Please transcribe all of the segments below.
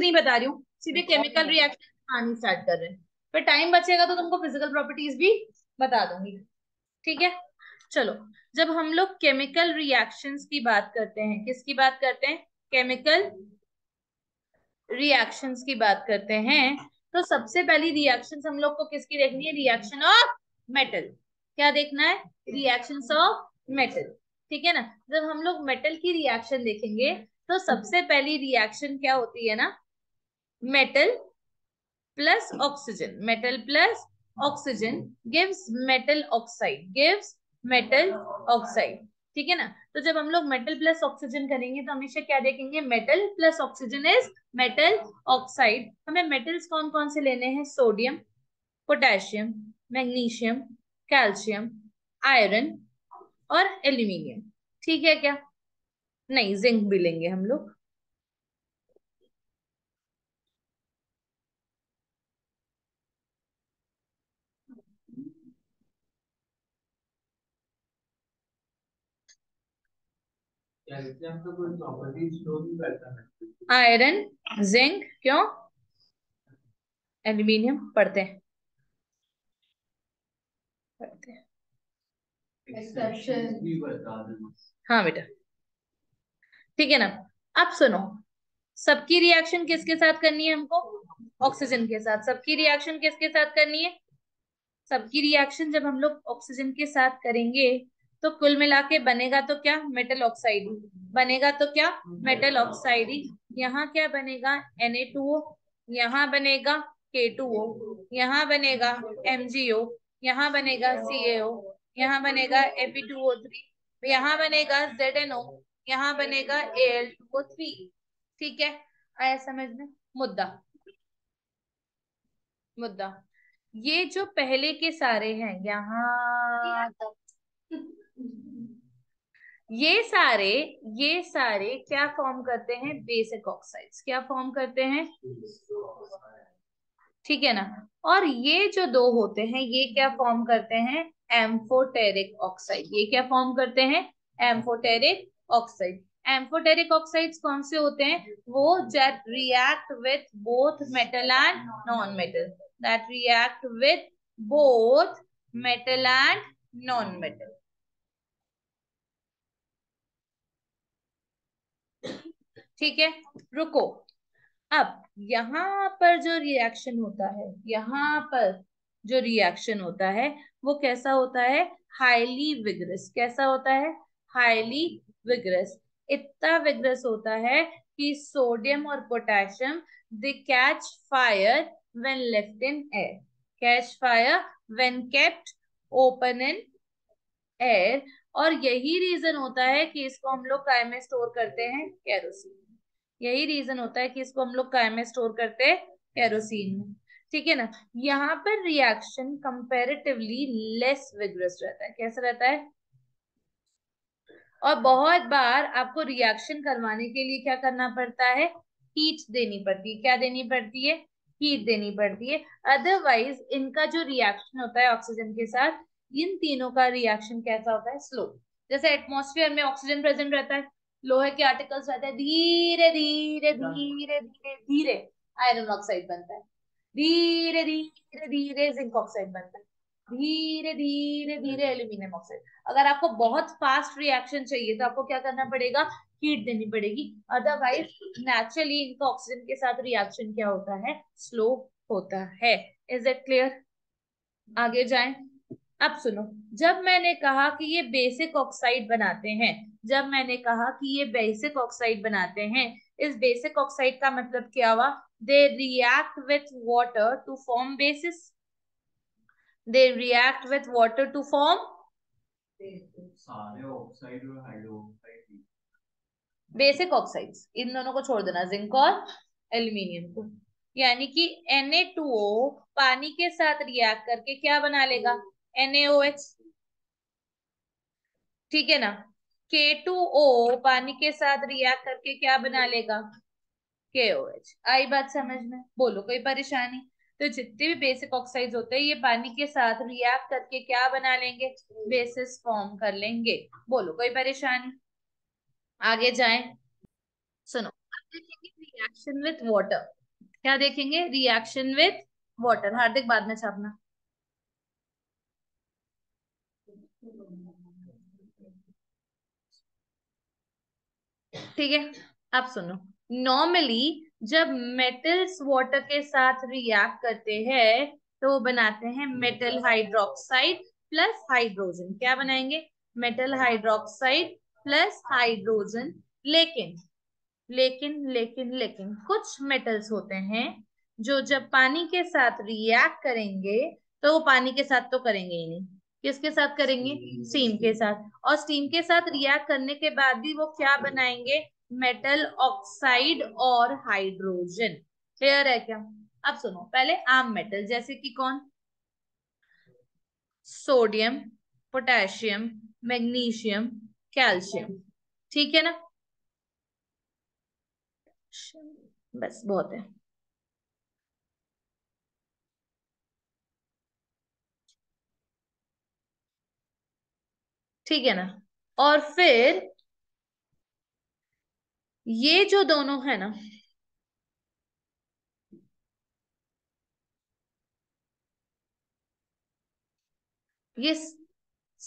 नहीं बता रही हूँ, सीधे केमिकल रिएक्शन आनी स्टार्ट कर रहे हैं। फिर टाइम बचेगा तो तुमको फिजिकल प्रॉपर्टीज भी बता दूंगी, ठीक है। चलो, जब हम लोग केमिकल रिएक्शंस की बात करते हैं, किसकी बात करते हैं? केमिकल रिएक्शंस की बात करते हैं। तो सबसे पहली रिएक्शंस हम लोग को किसकी देखनी है? Reaction of metal. क्या देखना है? रिएक्शंस ऑफ मेटल, ठीक है ना। जब हम लोग मेटल की रिएक्शन देखेंगे तो सबसे पहली रिएक्शन क्या होती है ना? Metal plus oxygen. Metal plus oxygen gives metal oxide, gives metal oxide, ठीक है ना। तो जब हम लोग मेटल प्लस ऑक्सीजन करेंगे तो हमेशा क्या देखेंगे? Metal plus oxygen is metal oxide. हमें मेटल्स कौन कौन से लेने हैं? Sodium, potassium, magnesium, calcium, iron और एल्यूमिनियम, ठीक है। क्या नहीं, जिंक भी लेंगे हम लोग, आयरन, जिंक, क्यों? एल्यूमिनियम पढ़ते हैं, पढ़ते हैं। हाँ बेटा, ठीक है ना। अब सुनो, सबकी रिएक्शन किसके साथ करनी है हमको? ऑक्सीजन के साथ। सबकी रिएक्शन किसके साथ करनी है? सबकी रिएक्शन जब हम लोग ऑक्सीजन के साथ करेंगे तो कुल मिला के बनेगा तो क्या? मेटल ऑक्साइड बनेगा। तो क्या मेटल ऑक्साइड ही। यहाँ क्या बनेगा? Na2O, यहाँ बनेगा K2O, यहाँ बनेगा MgO, यहाँ बनेगा CaO, यहाँ बनेगा Fe2O3, यहाँ बनेगा ZnO, यहाँ बनेगा Al2O3, ठीक है। आया समझ में? मुद्दा मुद्दा ये जो पहले के सारे हैं, यहाँ ये सारे क्या फॉर्म करते हैं? Basic oxides. क्या फॉर्म करते हैं? ठीक है ना। और ये जो दो होते हैं ये क्या फॉर्म करते हैं? Amphoteric oxide. ये क्या फॉर्म करते हैं? Amphoteric oxide. एम्फोटेरिक ऑक्साइड्स कौन से होते हैं? वो that react with both metal and non metal, that react with both metal and non metal. ठीक है, रुको। अब यहाँ पर जो रिएक्शन होता है, यहाँ पर जो रिएक्शन होता है वो कैसा होता है? Highly vigorous. कैसा होता है? Highly vigorous. इतना विग्रस होता है कि सोडियम और potassium they catch fire when left in air, catch fire when kept open in air. और यही रीजन होता है कि इसको हम लोग काय में स्टोर करते हैं? केरोसिन। यही रीजन होता है कि इसको हम लोग काय में स्टोर करते हैं? केरोसिन में, ठीक है ना। यहाँ पर रिएक्शन कंपैरेटिवली लेस विग्रस रहता है। कैसा रहता है? और बहुत बार आपको रिएक्शन करवाने के लिए क्या करना पड़ता है? हीट देनी पड़ती है। क्या देनी पड़ती है? हीट देनी पड़ती है। अदरवाइज इनका जो रिएक्शन होता है ऑक्सीजन के साथ, इन तीनों का रिएक्शन कैसा होता है? स्लो। जैसे एटमॉस्फेयर में ऑक्सीजन प्रेजेंट रहता है, लोहे के आर्टिकल्स रहते हैं, धीरे धीरे धीरे धीरे धीरे आयरन ऑक्साइड बनता है, धीरे धीरे धीरे जिंक ऑक्साइड बनता है, धीरे धीरे धीरे एल्यूमिनियम ऑक्साइड। अगर आपको बहुत फास्ट रिएक्शन चाहिए तो आपको क्या करना पड़ेगा? हीट देनी पड़ेगी। अदरवाइज नेचुरली इनका ऑक्सीजन के साथ रिएक्शन क्या होता है? स्लो होता है। Is it clear? आगे जाएं। अब सुनो, जब मैंने कहा कि ये बेसिक ऑक्साइड बनाते हैं, जब मैंने कहा कि ये बेसिक ऑक्साइड बनाते हैं, इस बेसिक ऑक्साइड का मतलब क्या हुआ? They react with water to form bases, they react with water to form सारे ऑक्साइड और हाइड्रोक्साइड, बेसिक ऑक्साइड्स। इन दोनों को छोड़ देना, जिंक और एल्यूमिनियम को। यानी कि Na2O पानी के साथ रिएक्ट करके क्या बना लेगा? NaOH, ठीक है ना। K2O पानी के साथ रिएक्ट करके क्या बना लेगा? KOH। आई बात समझ में? बोलो, कोई परेशानी? तो जितने भी बेसिक ऑक्साइड्स होते हैं ये पानी के साथ रिएक्ट करके क्या बना लेंगे? बेसिस फॉर्म कर लेंगे। बोलो, कोई परेशानी? आगे जाएं। सुनो, अब देखेंगे रिएक्शन विथ वाटर, क्या देखेंगे? Reaction with water. हार्दिक बाद में छापना। ठीक है, आप सुनो। नॉर्मली जब मेटल्स वाटर के साथ रिएक्ट करते हैं तो बनाते हैं मेटल हाइड्रोक्साइड प्लस हाइड्रोजन। क्या बनाएंगे? Metal hydroxide plus hydrogen. लेकिन लेकिन लेकिन लेकिन कुछ मेटल्स होते हैं जो जब पानी के साथ रिएक्ट करेंगे तो वो पानी के साथ तो करेंगे ही नहीं। किसके साथ करेंगे? स्टीम के साथ। और स्टीम के साथ रिएक्ट करने के बाद भी वो क्या बनाएंगे? मेटल ऑक्साइड और हाइड्रोजन। क्लियर है क्या? अब सुनो, पहले आम मेटल जैसे कि कौन? Sodium, potassium, magnesium, calcium. ठीक है ना, बस बहुत है। ठीक है ना। और फिर ये जो दोनों है ना, ये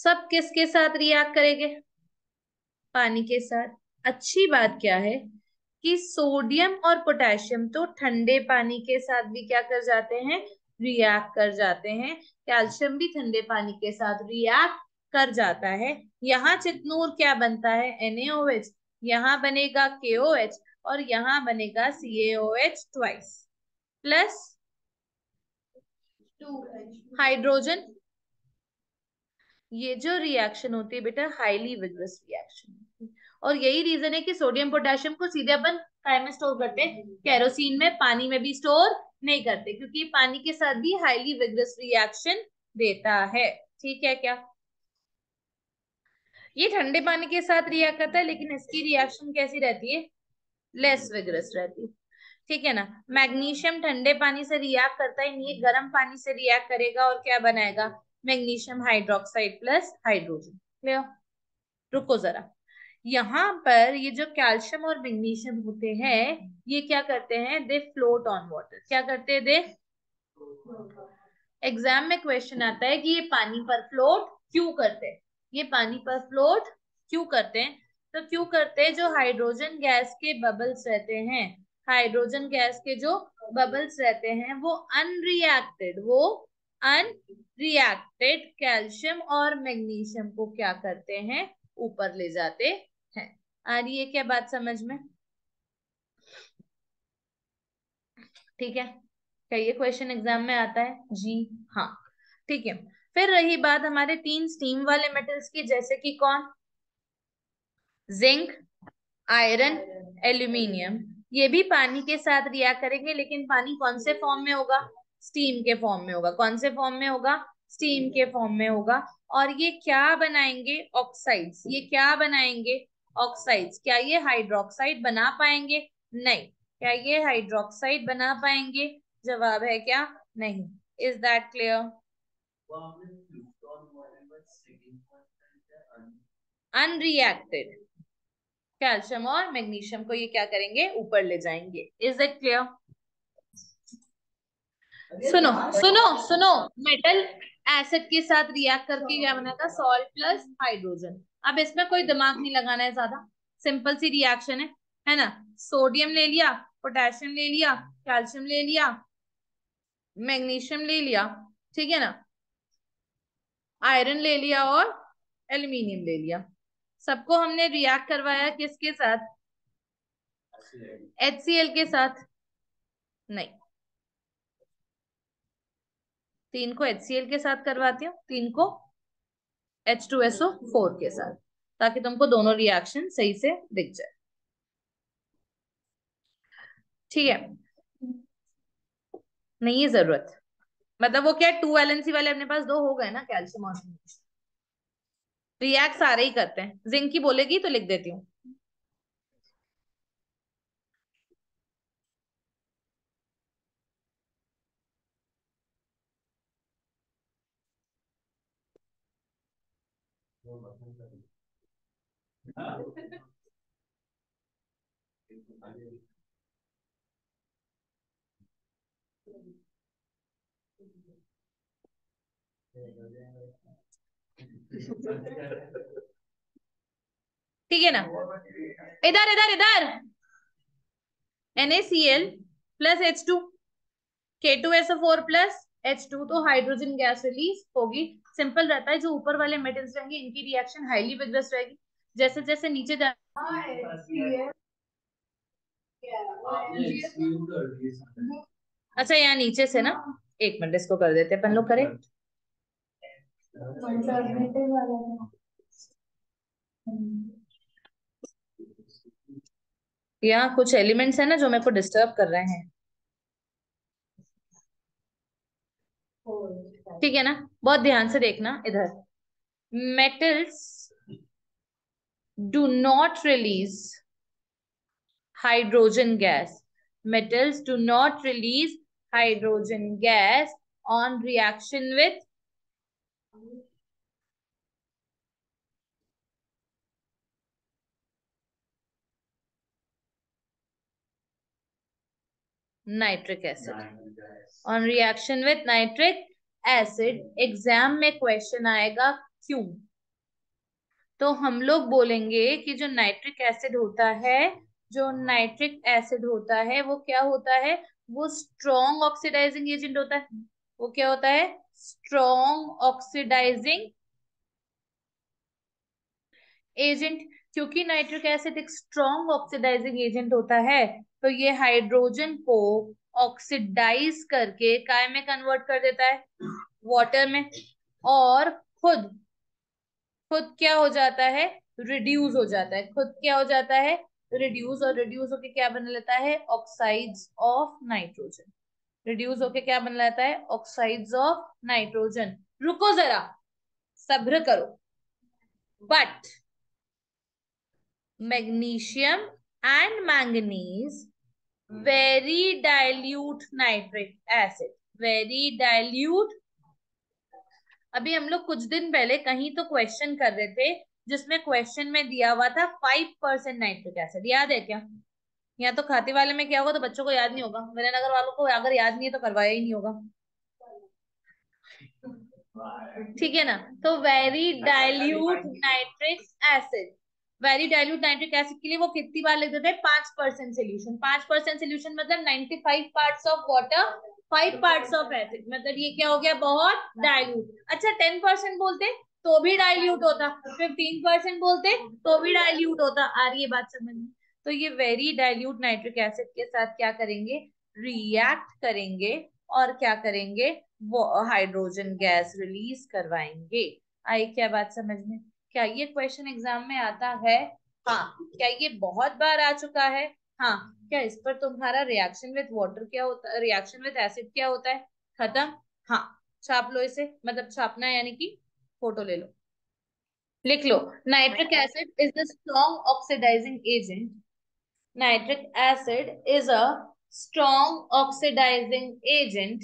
सब किसके साथ रिएक्ट करेंगे? पानी के साथ। अच्छी बात क्या है कि सोडियम और पोटेशियम तो ठंडे पानी के साथ भी क्या कर जाते हैं? रिएक्ट कर जाते हैं। कैल्शियम भी ठंडे पानी के साथ रिएक्ट कर जाता है। यहाँ चितनूर क्या बनता है? NaOH। यहाँ बनेगा KOH और यहाँ बनेगा CaOH twice प्लस हाइड्रोजन। ये जो रिएक्शन होती है बेटा, हाईली विग्रस रिएक्शन। और यही रीजन है कि सोडियम पोटेशियम को सीधे अपन में स्टोर करते हैं, केरोसिन में, पानी में भी स्टोर नहीं करते, क्योंकि ये पानी के साथ भी हाईली विग्रस रिएक्शन देता है। ठीक है क्या? ये ठंडे पानी के साथ रिएक्ट करता है, लेकिन इसकी रिएक्शन कैसी रहती है? लेस विग्रस रहती है। ठीक है ना। मैग्नीशियम ठंडे पानी से रिएक्ट करता है, ये गर्म पानी से रिएक्ट करेगा और क्या बनाएगा? Magnesium hydroxide plus hydrogen. Clear? रुको जरा, यहाँ पर ये जो कैल्शियम और मैग्नीशियम होते हैं ये क्या करते हैं? They float on water. क्या करते हैं? दे एग्जाम में क्वेश्चन आता है कि ये पानी पर फ्लोट क्यों करते हैं? ये पानी पर फ्लोट क्यों करते हैं? तो क्यों करते हैं? जो हाइड्रोजन गैस के बबल्स रहते हैं, हाइड्रोजन गैस के जो बबल्स रहते हैं वो अनरिएक्टेड, कैल्शियम और मैग्नीशियम को क्या करते हैं? ऊपर ले जाते हैं। आ रही है क्या बात समझ में? ठीक है क्या? ये क्वेश्चन एग्जाम में आता है? जी हाँ। ठीक है, फिर रही बात हमारे 3 स्टीम वाले मेटल्स की, जैसे कि कौन? Zinc, iron, aluminium. ये भी पानी के साथ रिएक्ट करेंगे, लेकिन पानी कौन से फॉर्म में होगा? स्टीम के फॉर्म में होगा। कौन से फॉर्म में होगा? स्टीम के फॉर्म में होगा। और ये क्या बनाएंगे? ऑक्साइड्स। ये क्या बनाएंगे? ऑक्साइड्स। क्या ये हाइड्रोक्साइड बना पाएंगे? नहीं। क्या ये हाइड्रोक्साइड बना पाएंगे? जवाब है क्या? नहीं। Is that clear? Unreacted calcium और मैग्नीशियम को ये क्या करेंगे? ऊपर ले जाएंगे। Is that clear? सुनो सुनो सुनो, मेटल एसिड के साथ रिएक्ट करके क्या बनाता? Salt plus hydrogen. अब इसमें कोई दिमाग नहीं लगाना है ज्यादा, सिंपल सी रिएक्शन है ना। सोडियम ले लिया, पोटेशियम ले लिया, कैल्शियम ले लिया, मैग्नीशियम ले लिया, ठीक है ना, आयरन ले लिया और एल्यूमिनियम ले लिया। सबको हमने रिएक्ट करवाया किसके साथ? HCl के साथ नहीं, 3 को HCl के साथ करवाती हूँ, 3 को H2SO4 के साथ, ताकि तुमको दोनों रिएक्शन सही से दिख जाए। ठीक है, नहीं है जरूरत, मतलब वो क्या 2 वैलेंसी वाले अपने पास 2 हो गए ना, कैल्शियम और रिएक्ट सारे ही करते हैं। जिंक की बोलेगी तो लिख देती हूँ। ठीक है ना। इधर इधर इधर NaCl plus H2 K2SO4 plus H2 तो हाइड्रोजन गैस रिलीज होगी। सिंपल रहता है, जो ऊपर वाले मेटल्स रहेंगे इनकी रिएक्शन हाईली विग्रस रहेगी। जैसे जैसे नीचे अच्छा यहाँ नीचे से ना, एक मिनट इसको कर देते अपन लोग करेक्ट। यहाँ कुछ एलिमेंट्स है ना जो मेरे को डिस्टर्ब कर रहे हैं, ठीक है ना, बहुत ध्यान से देखना। इधर metals do not release hydrogen gas, metals do not release hydrogen gas on reaction with nitric acid, on reaction with nitric acid. Exam में क्वेश्चन आएगा क्यों, तो हम लोग बोलेंगे कि जो नाइट्रिक एसिड होता है, जो नाइट्रिक एसिड होता है वो क्या होता है, वो स्ट्रॉन्ग ऑक्सीडाइजिंग एजेंट होता है। वो क्या होता है, स्ट्रॉन्ग ऑक्सीडाइजिंग एजेंट। क्योंकि नाइट्रिक एसिड एक स्ट्रॉन्ग ऑक्सीडाइजिंग एजेंट होता है तो ये हाइड्रोजन को ऑक्सीडाइज करके काय में कन्वर्ट कर देता है, वाटर में, और खुद खुद क्या हो जाता है, रिड्यूस हो जाता है। खुद क्या हो जाता है, रिड्यूस, और रिड्यूस होके क्या बन लेता है, ऑक्साइड्स ऑफ नाइट्रोजन। रिड्यूस होके क्या बन लेता है, ऑक्साइड्स ऑफ नाइट्रोजन। रुको जरा, सब्र करो। But magnesium and manganese very dilute nitric acid, very dilute. अभी हम लोग कुछ दिन पहले कहीं तो क्वेश्चन कर रहे थे जिसमें क्वेश्चन में दिया हुआ था 5% नाइट्रिक एसिड, याद है क्या? या तो खाते वाले में क्या होगा तो बच्चों को याद नहीं होगा, विनयनगर वालों को अगर याद नहीं है तो करवाया ही नहीं होगा, ठीक है ना। तो very dilute nitric acid, very dilute nitric acid के लिए वो कितनी बार लिख देते हैं, 5% सोल्यूशन। 5% सोल्यूशन मतलब 95 parts of water, 5 parts of acid, मतलब ये क्या हो गया, बहुत डाइल्यूट। अच्छा 10% बोलते तो भी डाइल्यूट होता, 15% बोलते तो भी डाइल्यूट होता। आ रही है बात समझ में? तो ये वेरी डाइल्यूट नाइट्रिक एसिड के साथ क्या करेंगे, रिएक्ट करेंगे और क्या करेंगे, वो हाइड्रोजन गैस रिलीज करवाएंगे। आई क्या बात समझ में? क्या ये क्वेश्चन एग्जाम में आता है? हाँ। क्या ये बहुत बार आ चुका है? हाँ। क्या इस पर तुम्हारा रिएक्शन विद वाटर क्या होता, रिएक्शन विद एसिड क्या होता है? खत्म। हाँ छाप लो इसे, मतलब छापना यानी कि फोटो ले लो, लिख लो। Nitric acid is the strong oxidising agent, nitric acid is a strong oxidising agent,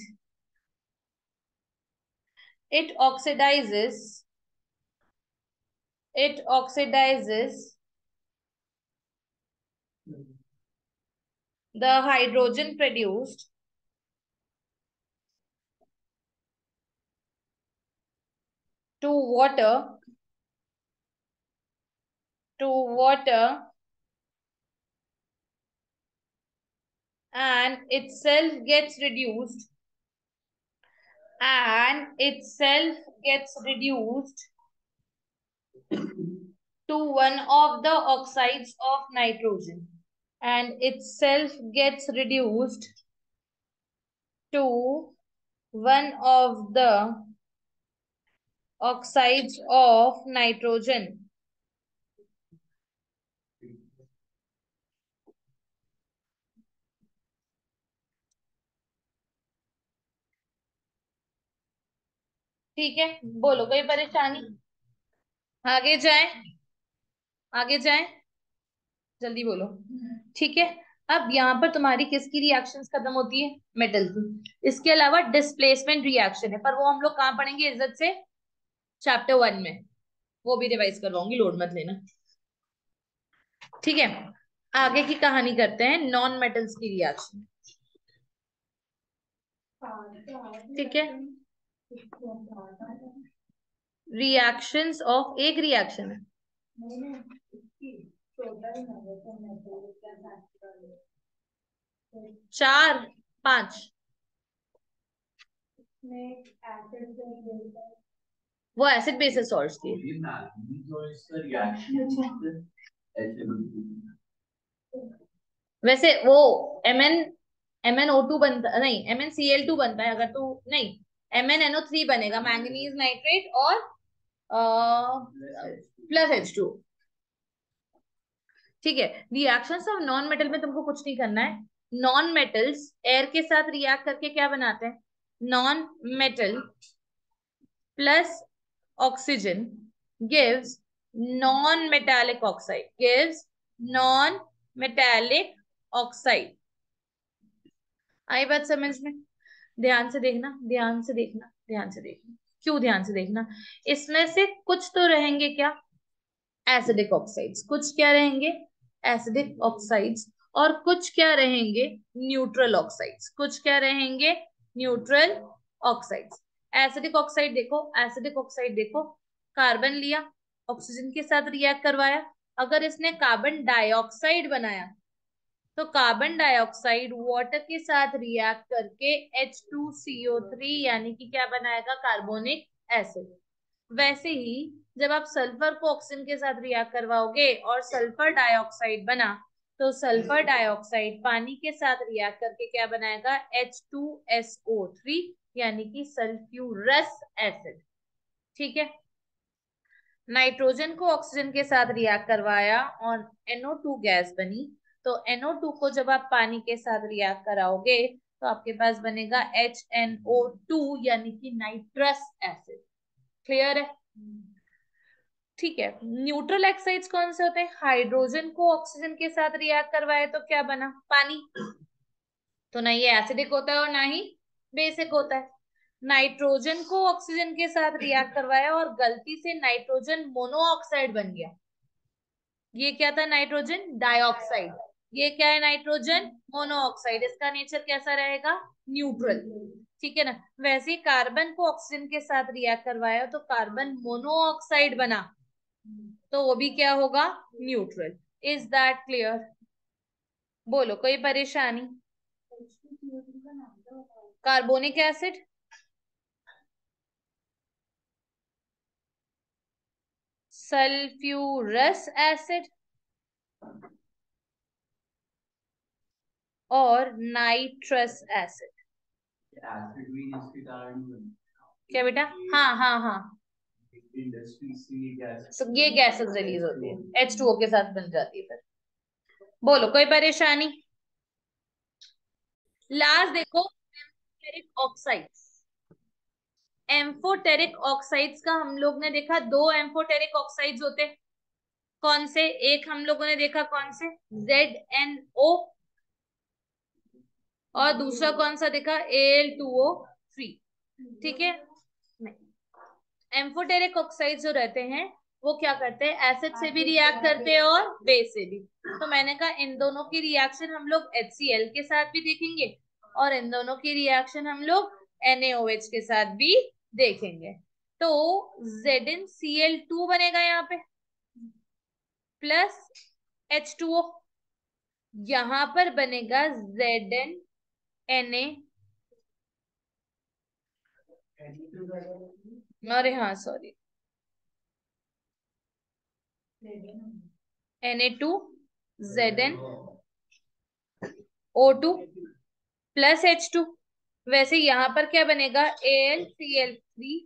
it oxidizes the hydrogen produced to water and itself gets reduced to one of the oxides of nitrogen, and itself gets reduced to one of the oxides of nitrogen. ठीक है, बोलो कोई परेशानी? आगे जाए, जल्दी बोलो। ठीक है, अब यहाँ पर तुम्हारी किसकी रिएक्शंस खत्म होती है, मेटल की। इसके अलावा डिस्प्लेसमेंट रिएक्शन है, पर वो हम लोग कहाँ पढ़ेंगे, इज्जत से चैप्टर 1 में। वो भी रिवाइज करवाऊंगी, लोड मत लेना, ठीक है। आगे की कहानी करते हैं नॉन मेटल्स की रिएक्शन। ठीक है, रिएक्शंस ऑफ, एक रिएक्शन है, चार पांच वो एसिड बेसिस सॉल्ट्स की वैसे वो MnO2 बनता नहीं, MnCl2 बनता है अगर, तो नहीं MnNO3 बनेगा, मैंगनीज नाइट्रेट और प्लस H2। ठीक है, रिएक्शंस ऑफ नॉन मेटल में तुमको कुछ नहीं करना है। नॉन मेटल्स एयर के साथ रिएक्ट करके क्या बनाते हैं, non metal plus oxygen gives non metallic oxide, gives non metallic oxide. आई बात समझ में? ध्यान से देखना, ध्यान से देखना, ध्यान से देखना। क्यों ध्यान से देखना? इसमें से कुछ तो रहेंगे क्या, एसिडिक ऑक्साइड्स, कुछ क्या रहेंगे एसिडिक ऑक्साइड्स, और कुछ क्या रहेंगे न्यूट्रल ऑक्साइड्स, कुछ क्या रहेंगे न्यूट्रल ऑक्साइड्स। एसिडिक ऑक्साइड देखो, एसिडिक ऑक्साइड देखो, कार्बन लिया, ऑक्सीजन के साथ रिएक्ट करवाया, अगर इसने कार्बन डाइऑक्साइड बनाया तो कार्बन डाइऑक्साइड वाटर के साथ रिएक्ट करके H2CO3 यानी कि क्या बनाएगा, कार्बोनिक एसिड। वैसे ही जब आप सल्फर को ऑक्सीजन के साथ रिएक्ट करवाओगे और सल्फर डाइऑक्साइड बना तो सल्फर डाइऑक्साइड पानी के साथ रिएक्ट करके क्या बनाएगा, H2SO3 यानी कि सल्फ्यूरस एसिड। ठीक है, नाइट्रोजन को ऑक्सीजन के साथ रिएक्ट करवाया और NO2 गैस बनी, तो NO2 को जब आप पानी के साथ रिएक्ट कराओगे तो आपके पास बनेगा HNO2 यानी कि नाइट्रस एसिड। क्लियर है? ठीक है, न्यूट्रल ऑक्साइड्स कौन से होते हैं, हाइड्रोजन को ऑक्सीजन के साथ रिएक्ट करवाए तो क्या बना, पानी, तो ना ये एसिडिक होता है और ना ही बेसिक होता है। नाइट्रोजन को ऑक्सीजन के साथ रिएक्ट करवाया और गलती से नाइट्रोजन मोनोऑक्साइड बन गया, ये क्या था, नाइट्रोजन डाइऑक्साइड, ये क्या है, नाइट्रोजन मोनोऑक्साइड, इसका नेचर कैसा रहेगा, न्यूट्रल। ठीक है ना, वैसे ही कार्बन को ऑक्सीजन के साथ रिएक्ट करवाया तो कार्बन मोनोऑक्साइड बना तो वो भी क्या होगा, न्यूट्रल। Is that clear? बोलो, कोई परेशानी? कार्बोनिक एसिड, सल्फ्यूरस एसिड और नाइट्रस एसिड। क्या बेटा? हाँ हाँ हाँ, ये गैसेस रिलीज होती है H2O के साथ बन जाती है। फिर बोलो, कोई परेशानी? लास्ट देखो, एम्फोटेरिक ऑक्साइड्स। एम्फोटेरिक ऑक्साइड्स का हम लोग ने देखा दो एम्फोटेरिक ऑक्साइड्स होते, कौन से, एक हम लोगों ने देखा कौन से, ZnO, और दूसरा कौन सा देखा, Al2O3। ठीक है, एम्फोटेरिक ऑक्साइड जो रहते हैं वो क्या करते हैं, एसिड से भी रिएक्ट करते हैं और बेस से भी। तो मैंने कहा इन दोनों की रिएक्शन हम लोग HCl के साथ भी देखेंगे और इन दोनों की रिएक्शन हम लोग NaOH के साथ भी देखेंगे। तो ZnCl2 बनेगा यहाँ पे प्लस H2O, यहाँ पर बनेगा ZnNa, अरे हाँ सॉरी, Na2ZnO2 प्लस H2। वैसे यहाँ पर क्या बनेगा, AlCl3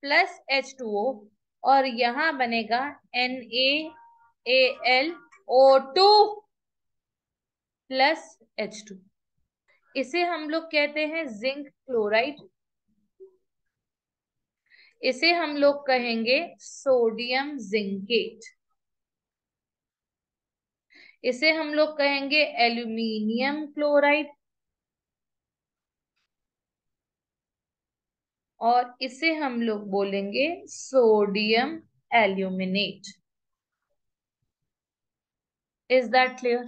प्लस H2O और यहाँ बनेगा NaAlO2 प्लस H2। इसे हम लोग कहते हैं जिंक क्लोराइड, इसे हम लोग कहेंगे सोडियम जिंकेट, इसे हम लोग कहेंगे एल्यूमिनियम क्लोराइड और इसे हम लोग बोलेंगे sodium aluminate. Is that clear?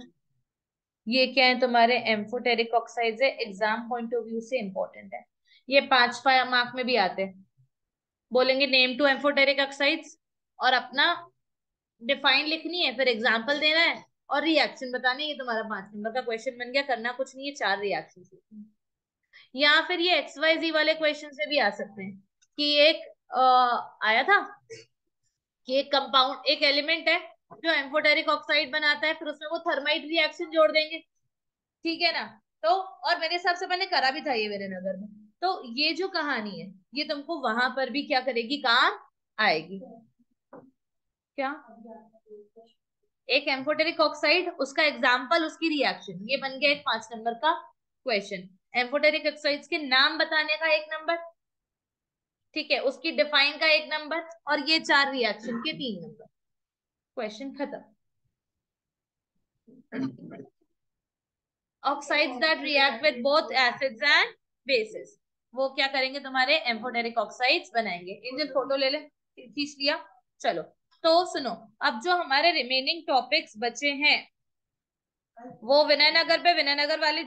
ये क्या है, तुम्हारे एम्फोटेरिक ऑक्साइड्स है, एग्जाम पॉइंट ऑफ व्यू से इंपॉर्टेंट है। ये 5 मार्क में भी आते हैं। बोलेंगे नेम टू एम्फोटेरिक ऑक्साइड्स और अपना डिफाइन लिखनी है, फिर एग्जांपल देना है और रिएक्शन बतानी है। ये तुम्हारा 5 नंबर का क्वेश्चन बन गया, करना कुछ नहीं है, 4 रिएक्शन। या फिर ये XYZ वाले क्वेश्चन से भी आ सकते हैं कि एक आया था कि एक कंपाउंड, एक एलिमेंट है जो एम्फोटेरिक ऑक्साइड बनाता है, फिर उसमें वो थर्माइट रिएक्शन जोड़ देंगे, ठीक है ना। तो और मेरे हिसाब से मैंने करा भी था ये मेरे नगर में, तो ये जो कहानी है ये तुमको वहां पर भी क्या करेगी, काम आएगी। क्या एक एम्फोटेरिक ऑक्साइड, उसका एग्जाम्पल, उसकी रिएक्शन, ये बन गया एक 5 नंबर का क्वेश्चन। एम्फोटेरिक ऑक्साइड्स के नाम बताने का 1 नंबर, ठीक है, उसकी डिफाइन का 1 नंबर और ये 4 रिएक्शन के 3 नंबर। क्वेश्चन खत्म। Oxides that react with both acids and bases, वो क्या करेंगे तुम्हारे एम्फोटेरिक ऑक्साइड्स बनाएंगे। एंजल फोटो ले ले, खींच लिया। चलो तो सुनो, अब जो हमारे रिमेनिंग टॉपिक्स बचे हैं वो विनयनगर पे, विनयनगर वाले